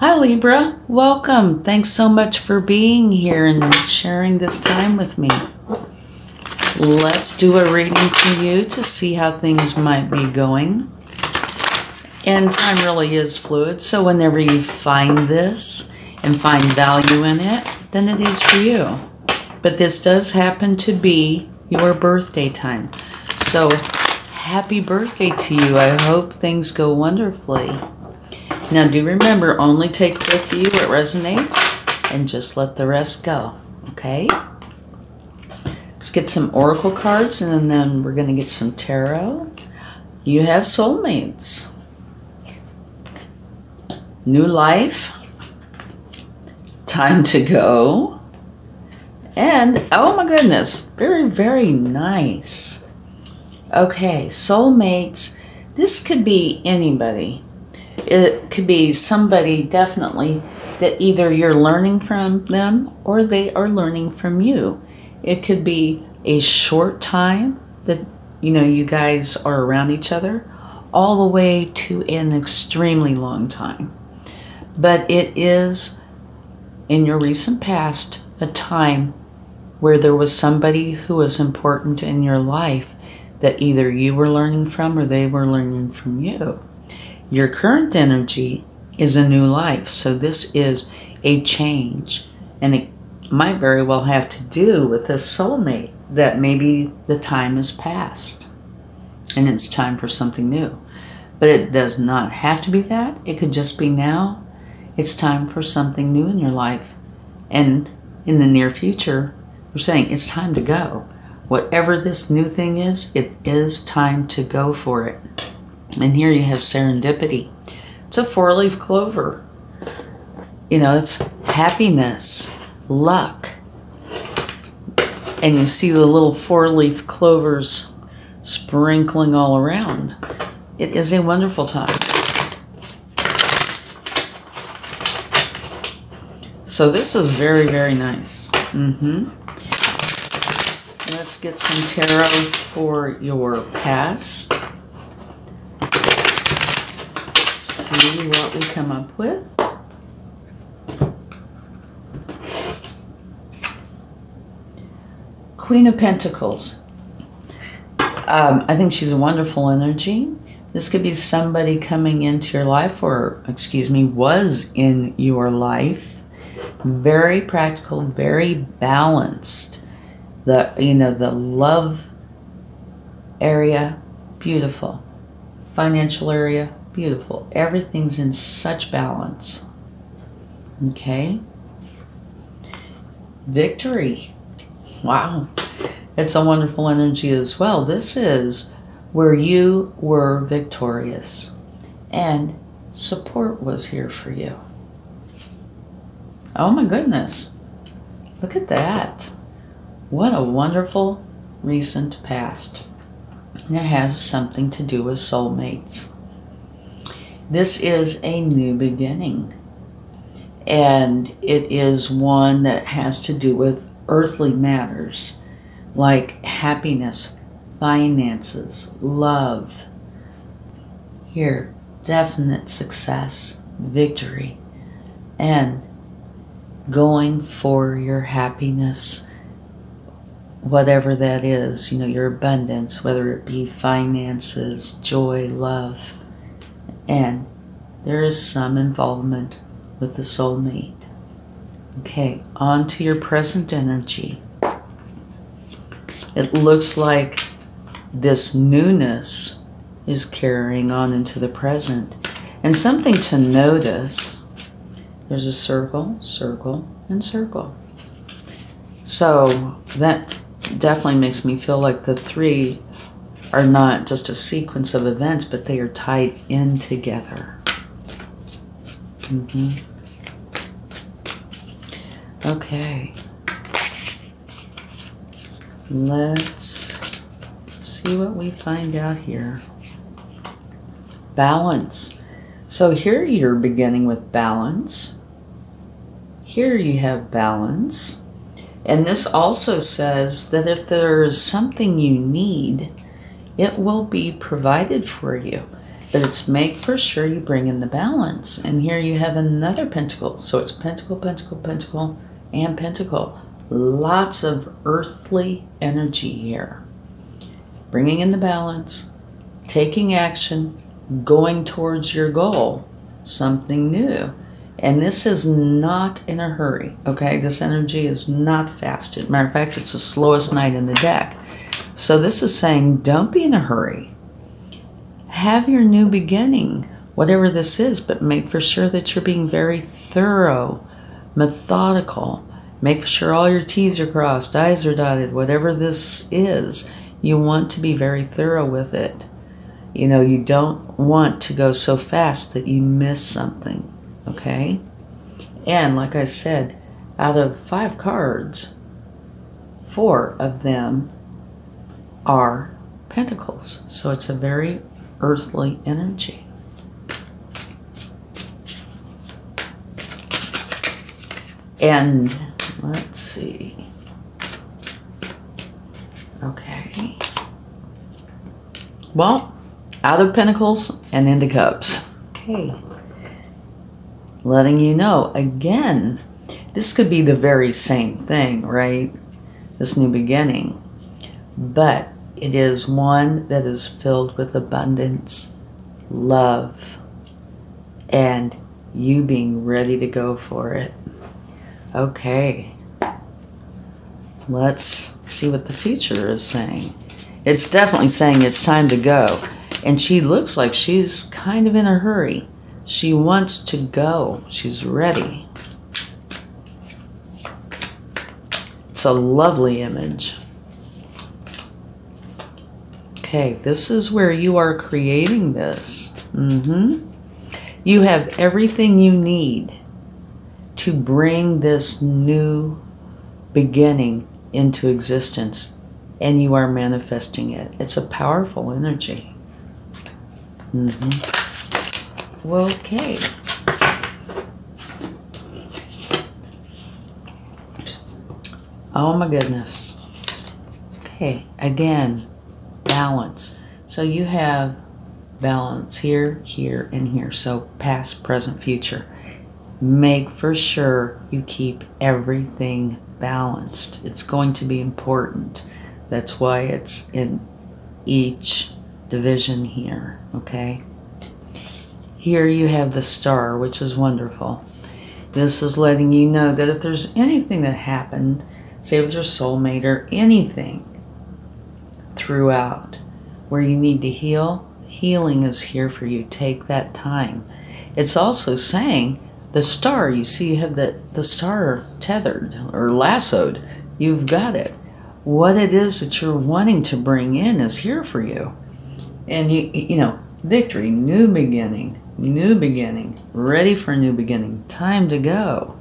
Hi Libra, welcome. Thanks so much for being here and sharing this time with me. Let's do a reading for you to see how things might be going. And time really is fluid, so whenever you find this and find value in it, then it is for you. But this does happen to be your birthday time. So happy birthday to you. I hope things go wonderfully. Now do remember, only take with you what resonates and just let the rest go, okay? Let's get some oracle cards and then we're going to get some tarot. You have soulmates. New life. Time to go. And, oh my goodness, very, very nice. Okay, soulmates. This could be anybody. It could be somebody definitely that either you're learning from them or they are learning from you. It could be a short time that, you know, you guys are around each other all the way to an extremely long time. But it is, in your recent past, a time where there was somebody who was important in your life that either you were learning from or they were learning from you. Your current energy is a new life, so this is a change, and it might very well have to do with a soulmate that maybe the time is past and it's time for something new. But it does not have to be that. It could just be now. It's time for something new in your life, and in the near future, we're saying it's time to go. Whatever this new thing is, it is time to go for it. And here you have serendipity. It's a four-leaf clover. You know, it's happiness, luck. And you see the little four-leaf clovers sprinkling all around. It is a wonderful time. So this is very, very nice. Let's get some tarot for your past. See what we come up with. Queen of Pentacles. I think she's a wonderful energy. This could be somebody coming into your life, or excuse me, was in your life. Very practical, very balanced. The love area, beautiful. Financial area, beautiful. Everything's in such balance. Okay. Victory. Wow. It's a wonderful energy as well. This is where you were victorious and support was here for you. Oh my goodness. Look at that. What a wonderful recent past. And it has something to do with soulmates. This is a new beginning, and it is one that has to do with earthly matters like happiness, finances, love. Here, definite success, victory, and going for your happiness, whatever that is, you know, your abundance, whether it be finances, joy, love. And there is some involvement with the soulmate. Okay, on to your present energy. It looks like this newness is carrying on into the present. And something to notice, there's a circle, circle, and circle. So that definitely makes me feel like the three are not just a sequence of events, but they are tied in together. Okay. Let's see what we find out here. Balance. So here you're beginning with balance. Here you have balance. And this also says that if there is something you need, it will be provided for you. But it's make for sure you bring in the balance. And here you have another pentacle. So it's pentacle, pentacle, pentacle, and pentacle. Lots of earthly energy here. Bringing in the balance, taking action, going towards your goal, something new. And this is not in a hurry, okay? This energy is not fasted. Matter of fact, it's the slowest night in the deck. So this is saying, don't be in a hurry. Have your new beginning, whatever this is, but make for sure that you're being very thorough, methodical. Make sure all your T's are crossed, I's are dotted, whatever this is. You want to be very thorough with it. You know, you don't want to go so fast that you miss something. Okay, and like I said, out of 5 cards, 4 of them are pentacles. So it's a very earthly energy. And let's see. Okay. Well, out of pentacles and into cups. Okay. Letting you know, again, this could be the very same thing, right? This new beginning. But it is one that is filled with abundance, love, and you being ready to go for it. Okay. Let's see what the future is saying. It's definitely saying it's time to go. And she looks like she's kind of in a hurry. She wants to go. She's ready. It's a lovely image. Okay, this is where you are creating this. You have everything you need to bring this new beginning into existence, and you are manifesting it. It's a powerful energy. Okay. Oh my goodness. Okay, again, balance. So you have balance here, here, and here. So past, present, future. Make for sure you keep everything balanced. It's going to be important. That's why it's in each division here, okay? Here you have the star, which is wonderful. This is letting you know that if there's anything that happened, say with your soulmate or anything throughout where you need to heal, healing is here for you. Take that time. It's also saying the star, you see you have the star tethered or lassoed. You've got it. What it is that you're wanting to bring in is here for you. And you know, victory, new beginning. New beginning, ready for a new beginning, time to go.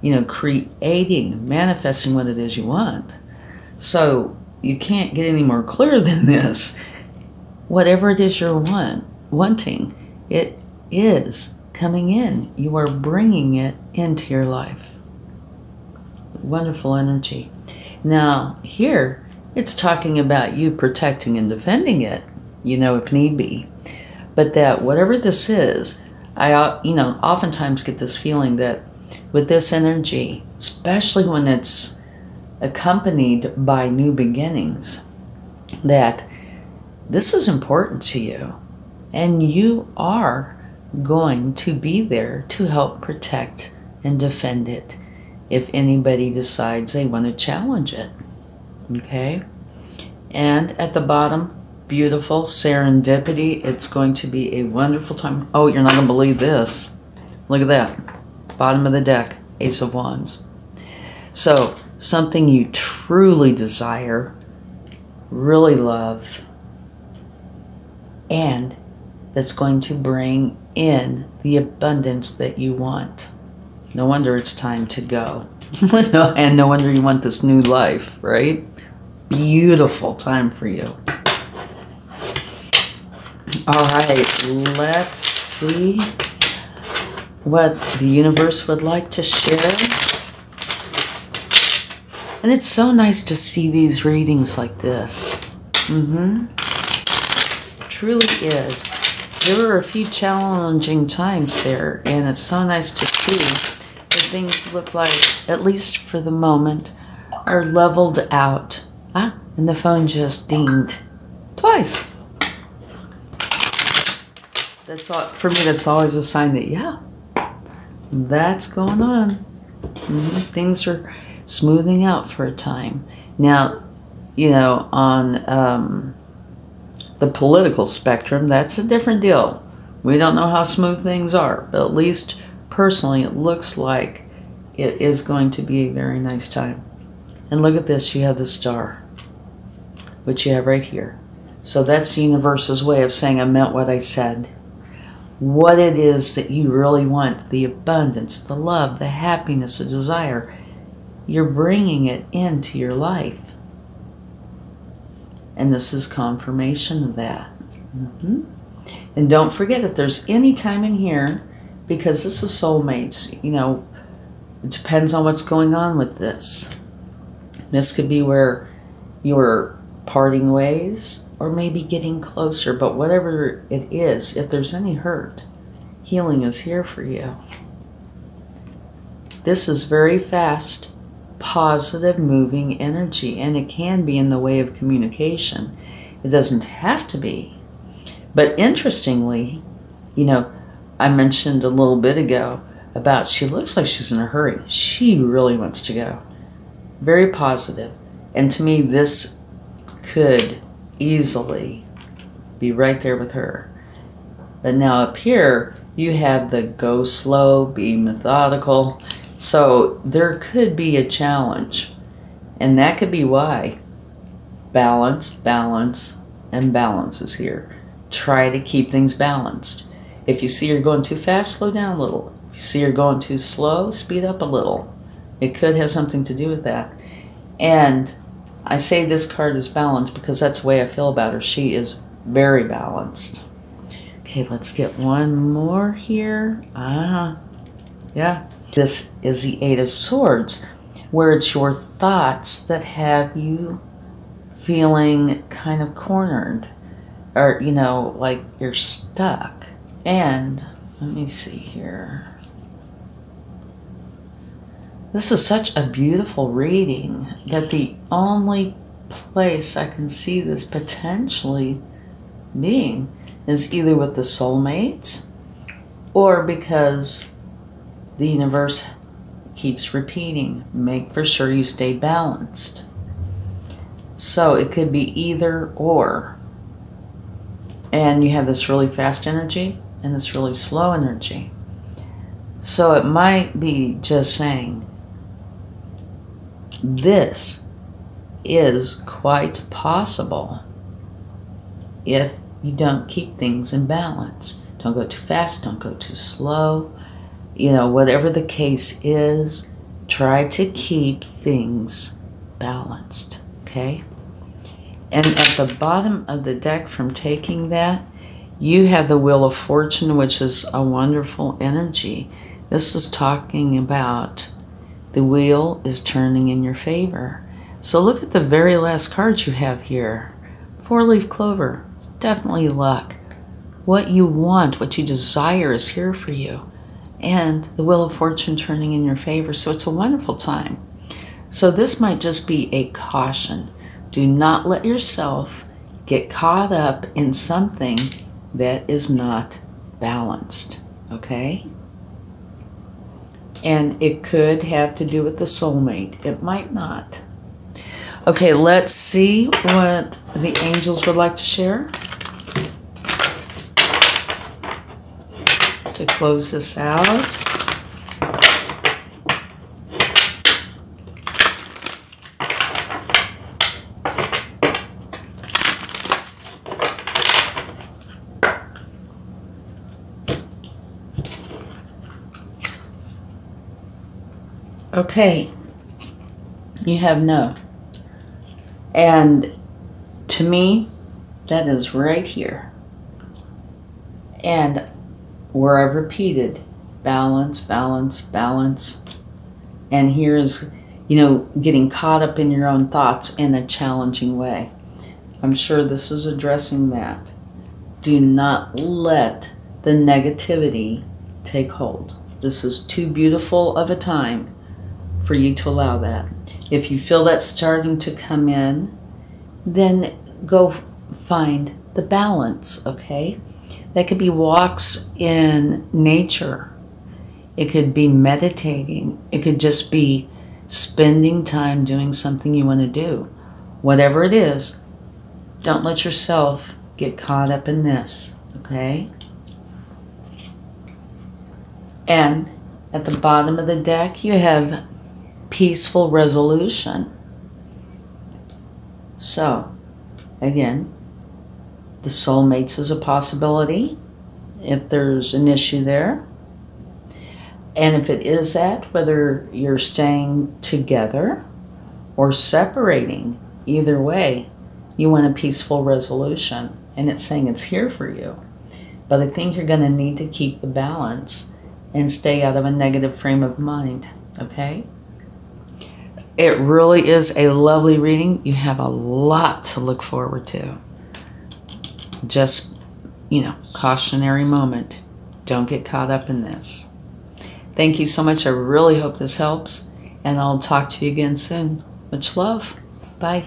You know, creating, manifesting what it is you want. So you can't get any more clear than this. Whatever it is you're wanting, it is coming in. You are bringing it into your life. Wonderful energy. Now here, it's talking about you protecting and defending it, you know, if need be. But that whatever this is, I oftentimes get this feeling that with this energy, especially when it's accompanied by new beginnings, that this is important to you. And you are going to be there to help protect and defend it if anybody decides they want to challenge it. Okay? And at the bottom, beautiful serendipity. It's going to be a wonderful time. Oh, you're not going to believe this. Look at that. Bottom of the deck, Ace of Wands. So, something you truly desire, really love, and that's going to bring in the abundance that you want. No wonder it's time to go. And no wonder you want this new life, right? Beautiful time for you. All right, let's see what the universe would like to share. And it's so nice to see these readings like this. Truly is. There were a few challenging times there, and it's so nice to see that things look like, at least for the moment, are leveled out. Ah, and the phone just dinged twice. That's all, for me, that's always a sign that, yeah, that's going on. Things are smoothing out for a time. Now, you know, on the political spectrum, that's a different deal. We don't know how smooth things are, but at least personally, it looks like it is going to be a very nice time. And look at this, you have the star, which you have right here. So that's the universe's way of saying I meant what I said. What it is that you really want, the abundance, the love, the happiness, the desire, you're bringing it into your life. And this is confirmation of that. And don't forget, if there's any time in here, because this is soulmates, you know, it depends on what's going on with this. This could be where you're parting ways or maybe getting closer, but whatever it is, if there's any hurt, healing is here for you. This is very fast, positive, moving energy, and it can be in the way of communication. It doesn't have to be. But interestingly, you know, I mentioned a little bit ago about she looks like she's in a hurry. She really wants to go. Very positive. And to me, this could easily be right there with her. But now up here, you have the go slow, be methodical. So there could be a challenge, and that could be why balance, balance, and balance is here. Try to keep things balanced. If you see you're going too fast, slow down a little. If you see you're going too slow, speed up a little. It could have something to do with that. And I say this card is balanced because that's the way I feel about her. She is very balanced. Okay, let's get one more here. Yeah. This is the Eight of Swords, where it's your thoughts that have you feeling kind of cornered, or, you know, like you're stuck. And let me see here. This is such a beautiful reading that the only place I can see this potentially being is either with the soulmates, or because the universe keeps repeating, make for sure you stay balanced. So it could be either or. And you have this really fast energy and this really slow energy. So it might be just saying, this is quite possible if you don't keep things in balance. Don't go too fast, don't go too slow. You know, whatever the case is, try to keep things balanced, okay? And at the bottom of the deck from taking that, you have the Wheel of Fortune, which is a wonderful energy. This is talking about the wheel is turning in your favor. So look at the very last card you have here. Four-leaf clover. It's definitely luck. What you want, what you desire is here for you. And the Wheel of Fortune turning in your favor. So it's a wonderful time. So this might just be a caution. Do not let yourself get caught up in something that is not balanced, okay? And it could have to do with the soulmate. It might not. Okay, let's see what the angels would like to share to close this out. Okay, you have no. And to me, that is right here. And where I've repeated balance, balance, balance. And here is, you know, getting caught up in your own thoughts in a challenging way. I'm sure this is addressing that. do not let the negativity take hold. This is too beautiful of a time for you to allow that. If you feel that starting to come in, then go find the balance, okay? That could be walks in nature. It could be meditating. It could just be spending time doing something you want to do. Whatever it is, don't let yourself get caught up in this, okay? And at the bottom of the deck, you have peaceful resolution. So, again, the soulmates is a possibility if there's an issue there. And if it is that, whether you're staying together or separating, either way, you want a peaceful resolution. And it's saying it's here for you. But I think you're going to need to keep the balance and stay out of a negative frame of mind, okay? It really is a lovely reading. You have a lot to look forward to. Just, you know, cautionary moment. Don't get caught up in this. Thank you so much. I really hope this helps, and I'll talk to you again soon. Much love. Bye.